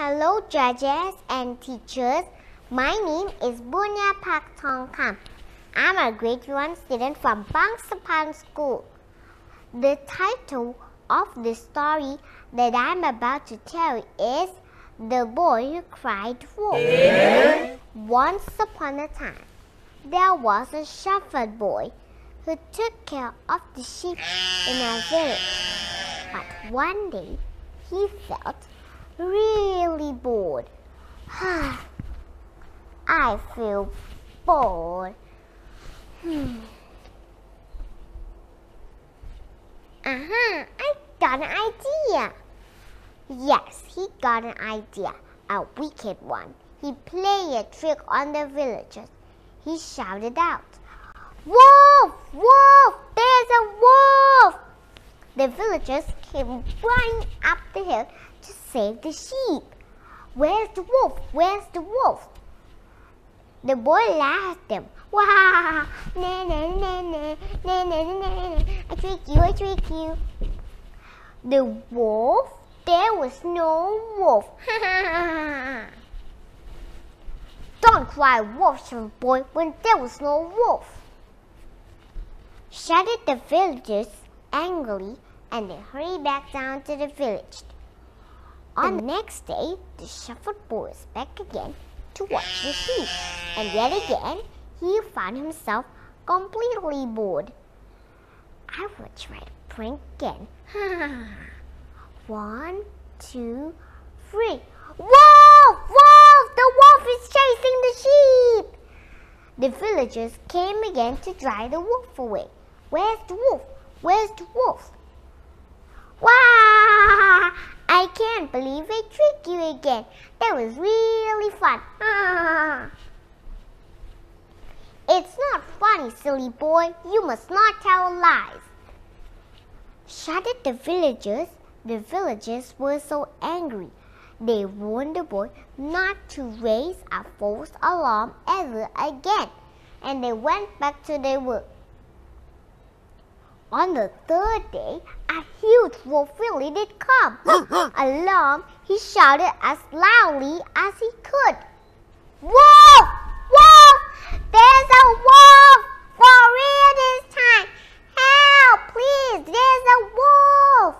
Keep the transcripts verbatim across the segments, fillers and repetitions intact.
Hello judges and teachers, my name is Bunya Pak Thong Kam. I'm a grade one student from Bang Sapan School. The title of the story that I'm about to tell is The Boy Who Cried Wolf. Yeah. Once upon a time, there was a shepherd boy who took care of the sheep in a village. But one day, he felt really bored. I feel bored. Hmm. Uh-huh, I got an idea. Yes, he got an idea, a wicked one. He played a trick on the villagers. He shouted out, "Wolf! Wolf! There's a wolf!" The villagers came running up the hill to save the sheep. "Where's the wolf? Where's the wolf?" The boy laughed at them. "Wah! Na na na na na na na na! I trick you! I trick you!" The wolf? There was no wolf. "Don't cry wolf, shepherd boy, when there was no wolf!" shouted the villagers angrily, and they hurried back down to the village. On the next day, the shepherd boy was back again to watch the sheep, and yet again he found himself completely bored. "I will try to prank again. One, two, three. Wolf! Wolf! The wolf is chasing the sheep!" The villagers came again to drive the wolf away. "Where's the wolf? Where's the wolf?" "Wow! I can't believe I tricked you again. That was really fun." "It's not funny, silly boy. You must not tell lies," shouted the villagers. The villagers were so angry. They warned the boy not to raise a false alarm ever again, and they went back to their work. On the third day, a huge wolf really did come. Alarmed, he shouted as loudly as he could, "Wolf! Wolf! There's a wolf! For real this time! Help, please! There's a wolf!"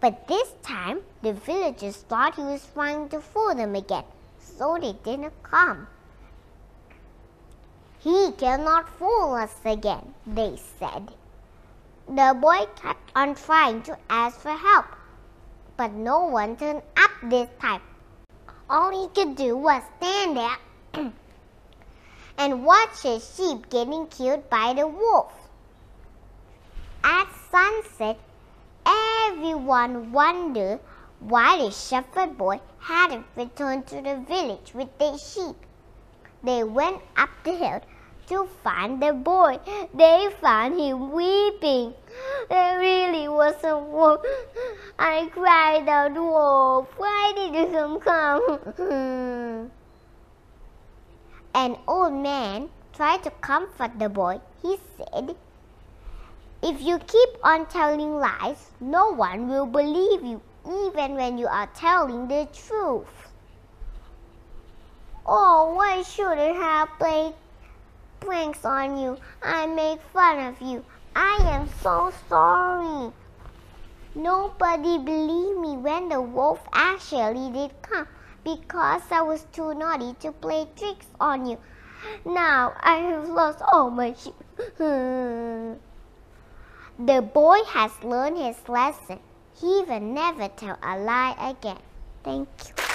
But this time, the villagers thought he was trying to fool them again, so they didn't come. "He cannot fool us again," they said. The boy kept on trying to ask for help, but no one turned up this time. All he could do was stand there and watch his sheep getting killed by the wolf. At sunset, everyone wondered why the shepherd boy hadn't returned to the village with their sheep. They went up the hill to find the boy. They found him weeping. "There really was a wolf. I cried out, 'Wolf, why didn't you come?'" An old man tried to comfort the boy. He said, "If you keep on telling lies, no one will believe you, even when you are telling the truth." "Oh, why should I have played pranks on you? I make fun of you. I am so sorry." "Nobody believed me when the wolf actually did come, because I was too naughty to play tricks on you. Now I have lost all my sheep." The boy has learned his lesson. He will never tell a lie again. Thank you.